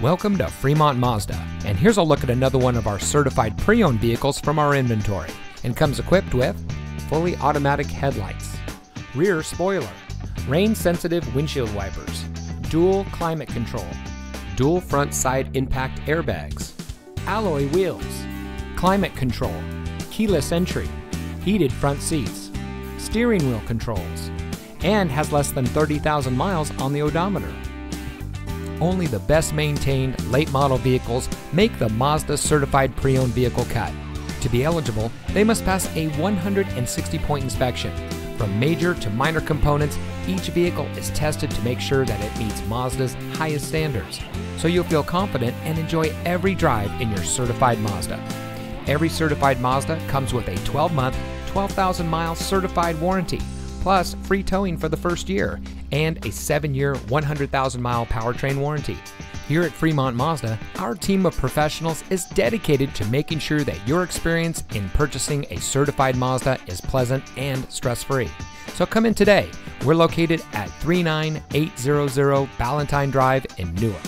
Welcome to Fremont Mazda, and here's a look at another one of our certified pre-owned vehicles from our inventory, and comes equipped with fully automatic headlights, rear spoiler, rain-sensitive windshield wipers, dual climate control, dual front side impact airbags, alloy wheels, climate control, keyless entry, heated front seats, steering wheel controls, and has less than 30,000 miles on the odometer. Only the best maintained late model vehicles make the Mazda certified pre-owned vehicle cut. To be eligible, they must pass a 160-point inspection. From major to minor components, each vehicle is tested to make sure that it meets Mazda's highest standards, so you'll feel confident and enjoy every drive in your certified Mazda. Every certified Mazda comes with a 12-month, 12,000-mile certified warranty, plus free towing for the first year, and a 7-year, 100,000-mile powertrain warranty. Here at Fremont Mazda, our team of professionals is dedicated to making sure that your experience in purchasing a certified Mazda is pleasant and stress-free. So come in today. We're located at 39800 Balentine Drive in Newark.